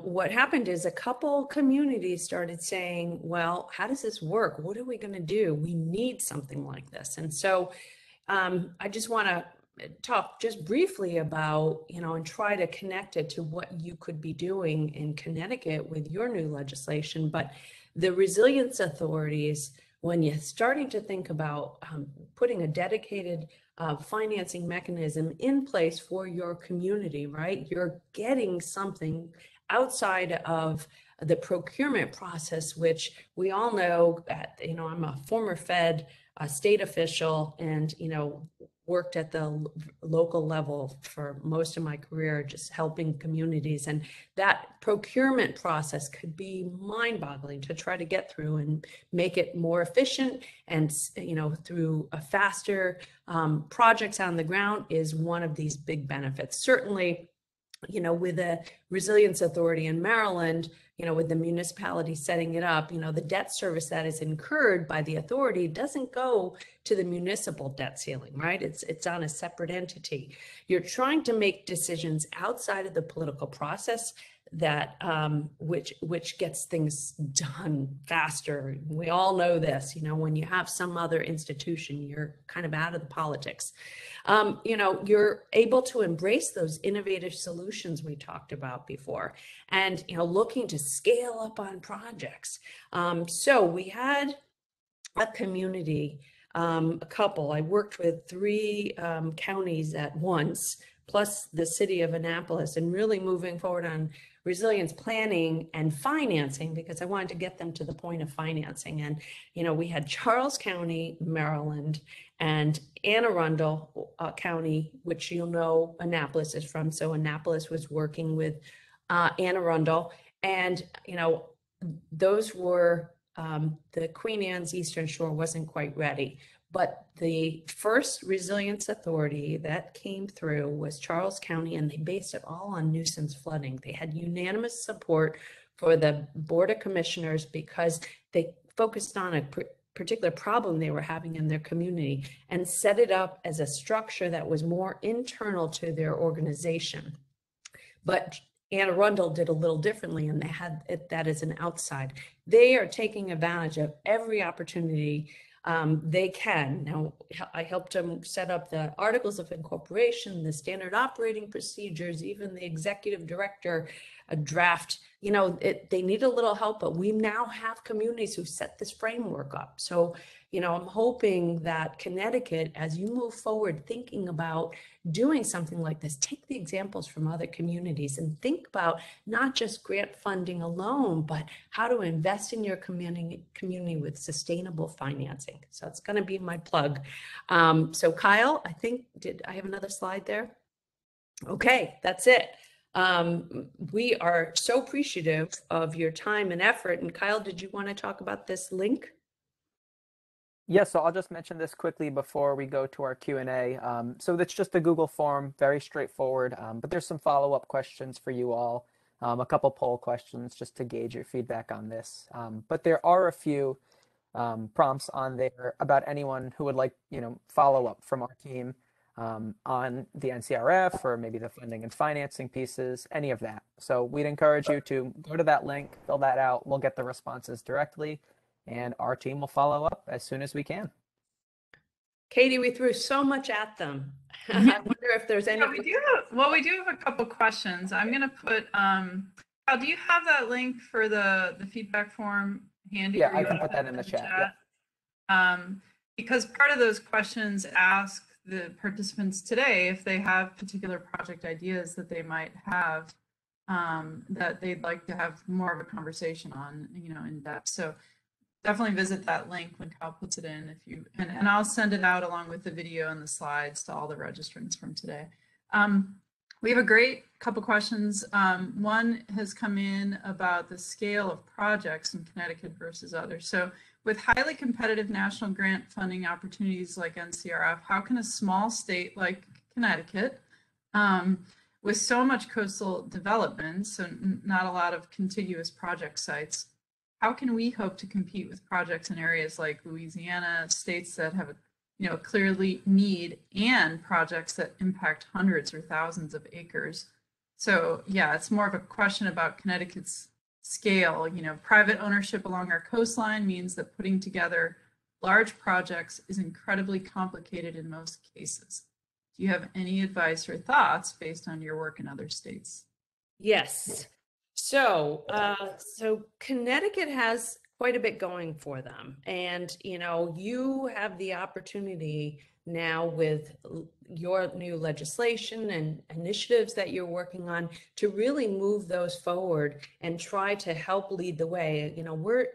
What happened is a couple communities started saying, well, how does this work? What are we going to do? We need something like this. And so I just want to talk just briefly about, and try to connect it to what you could be doing in Connecticut with your new legislation. But the resilience authorities, when you're starting to think about putting a dedicated financing mechanism in place for your community, right? You're getting something outside of the procurement process, which we all know that, I'm a former Fed state official, and, worked at the local level for most of my career, just helping communities. And that procurement process could be mind-boggling to try to get through and make it more efficient. And, through a faster projects on the ground is one of these big benefits. Certainly, with a resilience authority in Maryland, with the municipality setting it up, the debt service that is incurred by the authority doesn't go to the municipal debt ceiling, right? It's on a separate entity. You're trying to make decisions outside of the political process that which gets things done faster. We all know this, when you have some other institution, you're kind of out of the politics. You're able to embrace those innovative solutions we talked about before, and looking to scale up on projects. So we had a community, a couple, I worked with three counties at once, plus the city of Annapolis, and really moving forward on resilience planning and financing, because I wanted to get them to the point of financing. And, we had Charles County, Maryland, and Anne Arundel County, which Annapolis is from. So Annapolis was working with Anne Arundel, and, those were the Queen Anne's Eastern Shore wasn't quite ready. But the first resilience authority that came through was Charles County, and they based it all on nuisance flooding. They had unanimous support for the Board of Commissioners because they focused on a particular problem they were having in their community and set it up as a structure that was more internal to their organization. But Anne Arundel did a little differently, and they had it, that as an outside. They are taking advantage of every opportunity they can. Now, I helped them set up the articles of incorporation, the standard operating procedures, even the executive director a draft. You know, they need a little help, but we now have communities who set this framework up. So, you know, I'm hoping that Connecticut, as you move forward thinking about doing something like this, take the examples from other communities and think about not just grant funding alone, but how to invest in your community with sustainable financing. So it's going to be my plug. So Kyle, I think, did I have another slide there? Okay, that's it. We are so appreciative of your time and effort. And Kyle, did you want to talk about this link? Yes, so I'll just mention this quickly before we go to our Q&A. So that's just a Google form, very straightforward, but there's some follow-up questions for you all, a couple poll questions just to gauge your feedback on this. But there are a few prompts on there about anyone who would like, you know, follow-up from our team. On the NCRF or maybe the funding and financing pieces, any of that. So we'd encourage you to go to that link, fill that out. We'll get the responses directly and our team will follow up as soon as we can. Katie, we threw so much at them. I wonder if there's any. Yeah, we do have a couple questions. I'm going to put, Kyle, do you have that link for the feedback form handy? Yeah, I can put that in the chat. Yeah. Because part of those questions ask the participants today if they have particular project ideas that they might have that they'd like to have more of a conversation on, you know, in depth. So definitely visit that link when Kyle puts it in if you, and I'll send it out along with the video and the slides to all the registrants from today. We have a great couple questions. One has come in about the scale of projects in Connecticut versus others. So with highly competitive national grant funding opportunities like NCRF, how can a small state like Connecticut, with so much coastal development, so not a lot of contiguous project sites, how can we hope to compete with projects in areas like Louisiana, states that have a, you know, clearly need and projects that impact hundreds or thousands of acres? So yeah, it's more of a question about Connecticut's scale. You know, private ownership along our coastline means that putting together large projects is incredibly complicated in most cases. Do you have any advice or thoughts based on your work in other states? Yes. So, so Connecticut has quite a bit going for them, and you know, you have the opportunity now with your new legislation and initiatives that you're working on to really move those forward and try to help lead the way. You know, we're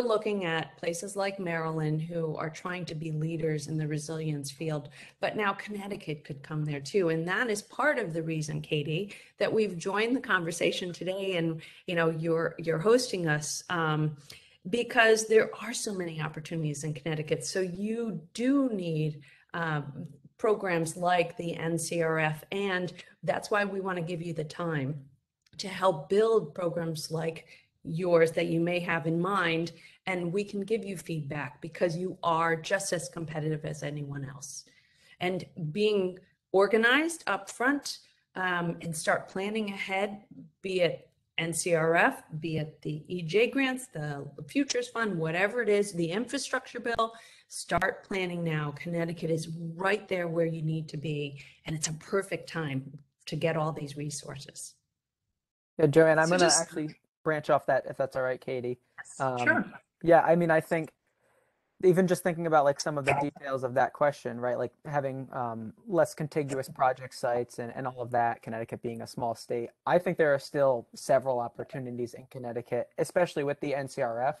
looking at places like Maryland who are trying to be leaders in the resilience field, but now Connecticut could come there too. And that is part of the reason, Katie, that we've joined the conversation today and, you know, you're hosting us. Because there are so many opportunities in Connecticut. So you do need programs like the NCRF, and that's why we want to give you the time to help build programs like yours that you may have in mind, and we can give you feedback because you are just as competitive as anyone else. And being organized up front and start planning ahead, be it NCRF, be it the EJ grants, the Futures Fund, whatever it is, the infrastructure bill, start planning now. Connecticut is right there where you need to be, and it's a perfect time to get all these resources. Yeah, Joanne, I'm going to actually branch off that, if that's all right, Katie. Sure. Yeah, I mean, I think even just thinking about like some of the details of that question, right? Like having less contiguous project sites and all of that, Connecticut being a small state, I think there are still several opportunities in Connecticut, especially with the NCRF.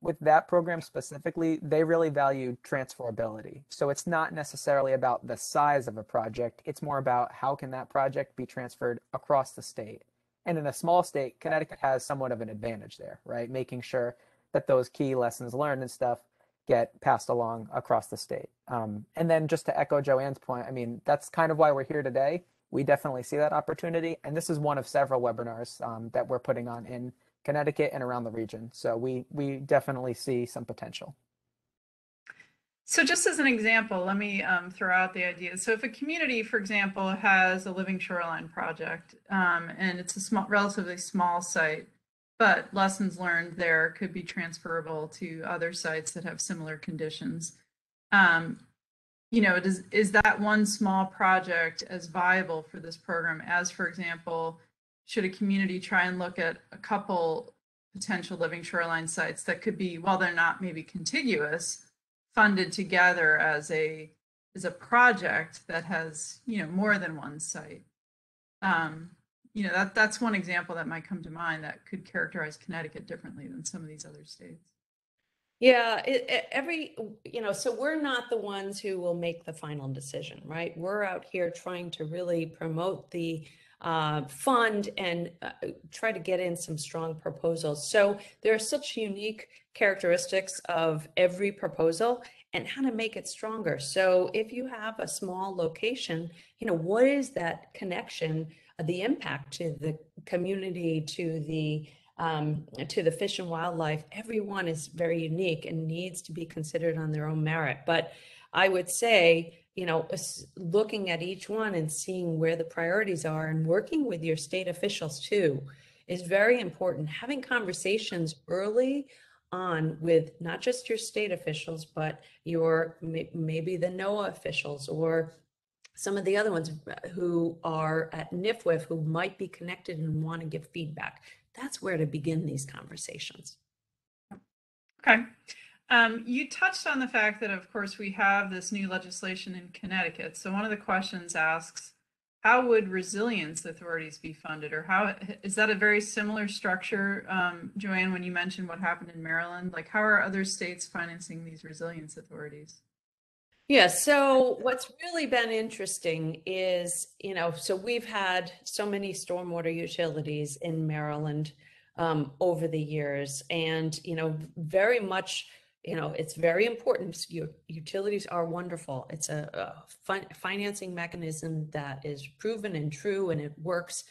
With that program specifically, they really value transferability. So it's not necessarily about the size of a project. It's more about how can that project be transferred across the state. And in a small state, Connecticut has somewhat of an advantage there, right? Making sure that those key lessons learned and stuff get passed along across the state. And then just to echo Joanne's point, I mean, that's kind of why we're here today. We definitely see that opportunity. And this is one of several webinars that we're putting on in Connecticut and around the region. So we definitely see some potential. So just as an example, let me throw out the idea. So if a community, for example, has a living shoreline project and it's a small, relatively small site, but lessons learned there could be transferable to other sites that have similar conditions. You know, is that one small project as viable for this program as, for example, should a community try and look at a couple potential living shoreline sites that could be, while they're not maybe contiguous, funded together as a project that has, you know, more than one site. You know, that's one example that might come to mind that could characterize Connecticut differently than some of these other states. Yeah, so we're not the ones who will make the final decision, right? We're out here trying to really promote the fund and try to get in some strong proposals. So there are such unique characteristics of every proposal and how to make it stronger. So if you have a small location, you know, what is that connection, the impact to the community, to the fish and wildlife? Everyone is very unique and needs to be considered on their own merit. But I would say, you know, looking at each one and seeing where the priorities are and working with your state officials too is very important. Having conversations early on with not just your state officials, but your maybe the NOAA officials or some of the other ones who are at NIFWIF who might be connected and want to give feedback. That's where to begin these conversations. Okay. You touched on the fact that, of course, we have this new legislation in Connecticut. So one of the questions asks, how would resilience authorities be funded? Or how is that a very similar structure, Joanne, when you mentioned what happened in Maryland? Like, how are other states financing these resilience authorities? Yeah, so what's really been interesting is, you know, so we've had so many stormwater utilities in Maryland over the years, and, you know, very much, you know, it's very important. Utilities are wonderful. It's a financing mechanism that is proven and true, and it works,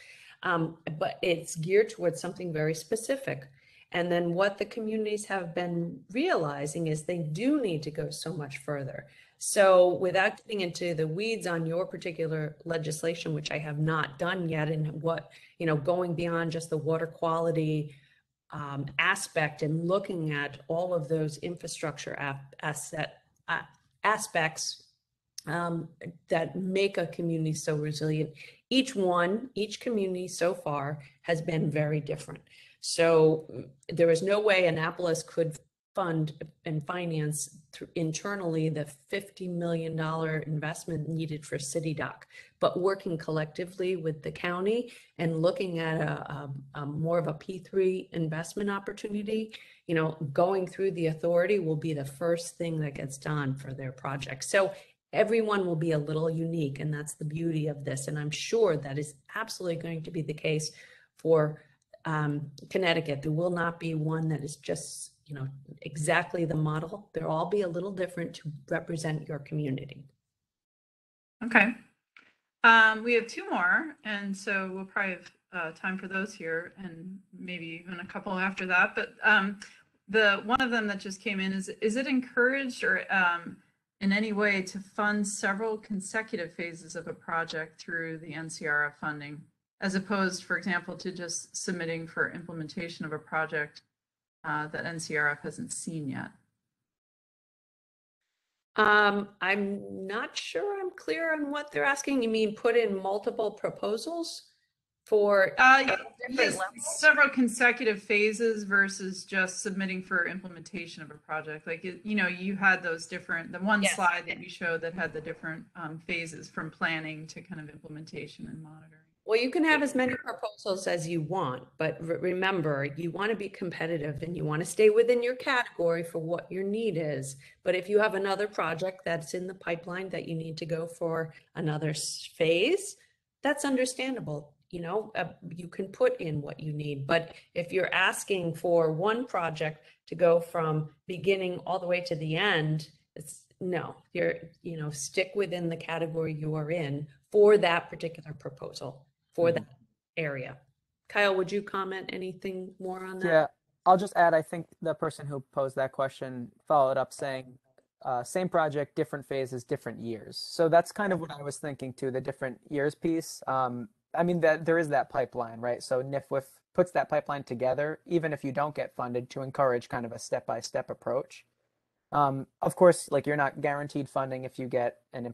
but it's geared towards something very specific. And then what the communities have been realizing is they do need to go so much further. So without getting into the weeds on your particular legislation, which I have not done yet, and what, you know, going beyond just the water quality aspect and looking at all of those infrastructure aspects that make a community so resilient. Each community so far has been very different. So there is no way Annapolis could fund and finance internally the $50 million investment needed for City Dock, but working collectively with the county and looking at a more of a P3 investment opportunity, you know, going through the authority will be the first thing that gets done for their project. So everyone will be a little unique, and that's the beauty of this. And I'm sure that is absolutely going to be the case for Connecticut. There will not be one that is just, you know, exactly the model. They'll all be a little different to represent your community. Okay. We have two more, and so we'll probably have time for those here and maybe even a couple after that. But the one of them that just came in is it encouraged or in any way to fund several consecutive phases of a project through the NCRF funding, as opposed, for example, to just submitting for implementation of a project that NCRF hasn't seen yet? I'm not sure I'm clear on what they're asking. You mean put in multiple proposals for different levels? Several consecutive phases versus just submitting for implementation of a project. Like, you know, you had those different, the one yes. slide that you showed that had the different phases from planning to kind of implementation and monitoring. Well, you can have as many proposals as you want, but remember, you want to be competitive and you want to stay within your category for what your need is. But if you have another project that's in the pipeline that you need to go for another phase, that's understandable. You know, you can put in what you need. But if you're asking for one project to go from beginning all the way to the end, it's no, you know, stick within the category you are in for that particular proposal, for that area. Kyle, would you comment anything more on that? Yeah, I'll just add, I think the person who posed that question followed up saying, same project, different phases, different years. So that's kind of what I was thinking too, the different years piece. I mean, there is that pipeline, right? So NIFWIF puts that pipeline together, even if you don't get funded, to encourage kind of a step-by-step approach. Of course, like, you're not guaranteed funding if you get an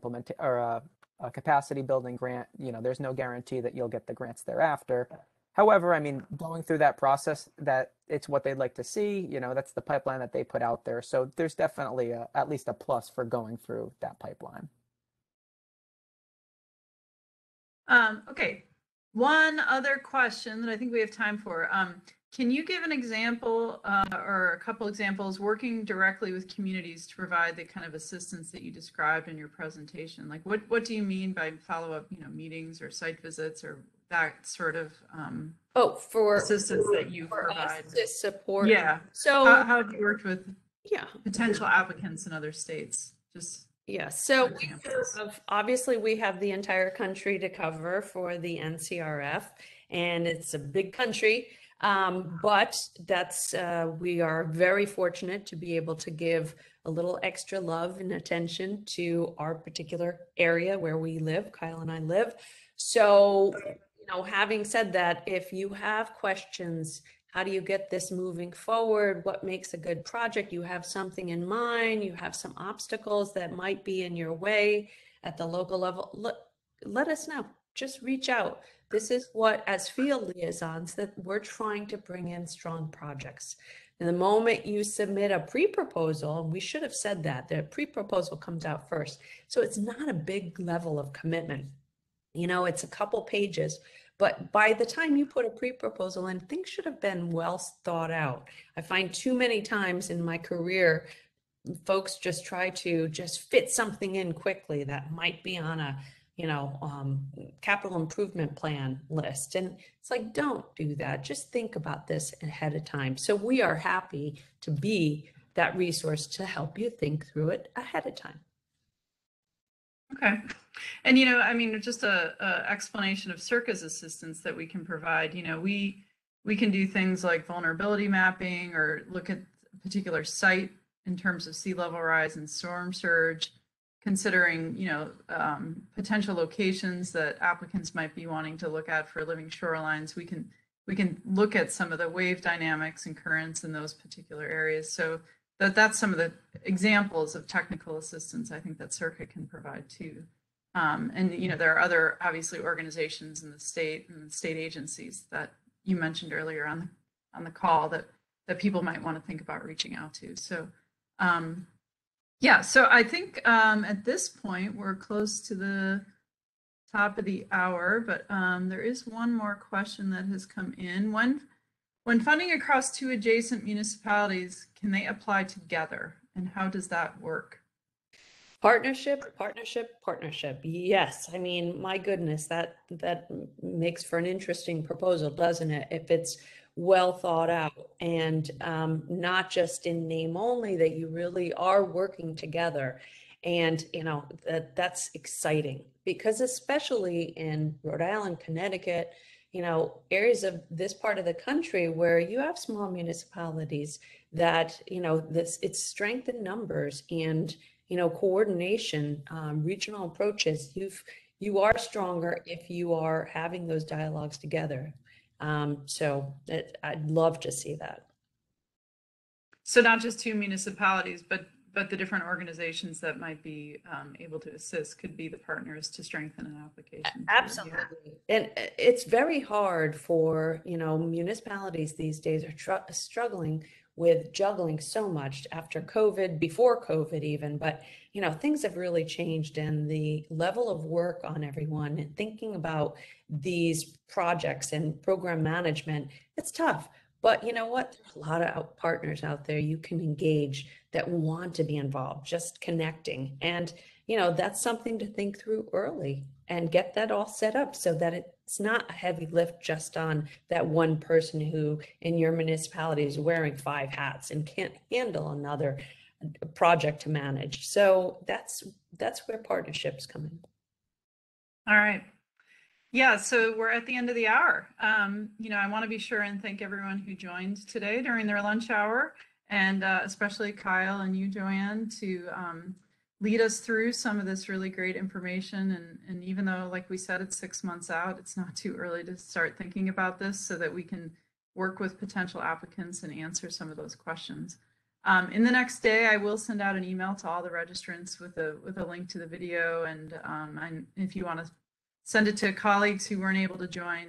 a capacity building grant. You know, there's no guarantee that you'll get the grants thereafter. However, I mean, going through that process, that it's what they'd like to see, you know, that's the pipeline that they put out there. So there's definitely a, at least a plus for going through that pipeline. Okay, one other question that I think we have time for. Can you give an example or a couple examples working directly with communities to provide the kind of assistance that you described in your presentation? Like what do you mean by follow-up, you know, meetings or site visits or that sort of assistance that you provide? Us to support. Yeah. So how have you worked with potential applicants in other states? Yeah, so we have, obviously we have the entire country to cover for the NCRF, and it's a big country, but that's we are very fortunate to be able to give a little extra love and attention to our particular area where we live, Kyle and I live. So, you know, having said that, if you have questions, how do you get this moving forward? What makes a good project? You have something in mind, you have some obstacles that might be in your way at the local level. Let us know, just reach out. This is what, as field liaisons, that we're trying to bring in strong projects. And the moment you submit a pre-proposal, we should have said that, the pre-proposal comes out first. So it's not a big level of commitment. You know, it's a couple pages. But by the time you put a pre-proposal in, things should have been well thought out. I find too many times in my career, folks just try to just fit something in quickly that might be on a, you know, capital improvement plan list. And it's like, don't do that. Just think about this ahead of time. So we are happy to be that resource to help you think through it ahead of time. Okay. And, you know, I mean, just a explanation of Circa's assistance that we can provide. You know, we can do things like vulnerability mapping or look at a particular site in terms of sea level rise and storm surge, considering, you know, potential locations that applicants might be wanting to look at for living shorelines. We can look at some of the wave dynamics and currents in those particular areas. So that's some of the examples of technical assistance I think that Circa can provide too. And, you know, there are other, obviously, organizations in the state and state agencies that you mentioned earlier on the call that people might want to think about reaching out to. So, yeah, so I think at this point, we're close to the top of the hour, but there is one more question that has come in. When funding across two adjacent municipalities, can they apply together, and how does that work? Partnership, partnership, partnership. Yes, I mean, my goodness, that makes for an interesting proposal, doesn't it? If it's well thought out and not just in name only, that you really are working together. And, you know, that's exciting because especially in Rhode Island, Connecticut, you know, areas of this part of the country where you have small municipalities that, you know, it's strength in numbers and, you know, coordination, regional approaches. You are stronger if you are having those dialogues together. So I'd love to see that. So not just two municipalities, but the different organizations that might be able to assist could be the partners to strengthen an application. Absolutely. Yeah. And it's very hard for, you know, municipalities these days are struggling with juggling so much after COVID, before COVID even, but, you know, things have really changed and the level of work on everyone and thinking about these projects and program management, it's tough. But you know what, there's a lot of partners out there you can engage that want to be involved, just connecting. And, you know, that's something to think through early and get that all set up so that it's not a heavy lift just on that one person who in your municipality is wearing 5 hats and can't handle another project to manage. So that's where partnerships come in. All right. Yeah, so we're at the end of the hour. You know, I want to be sure and thank everyone who joined today during their lunch hour, and especially Kyle and you, Joanne, to lead us through some of this really great information. And even though, like we said, it's 6 months out, it's not too early to start thinking about this so that we can work with potential applicants and answer some of those questions. In the next day, I will send out an email to all the registrants with a link to the video. And if you want to send it to colleagues who weren't able to join.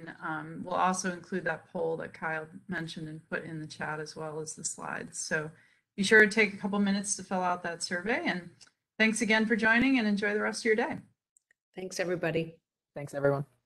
We'll also include that poll that Kyle mentioned and put in the chat as well as the slides. So be sure to take a couple minutes to fill out that survey. And thanks again for joining and enjoy the rest of your day. Thanks, everybody. Thanks, everyone.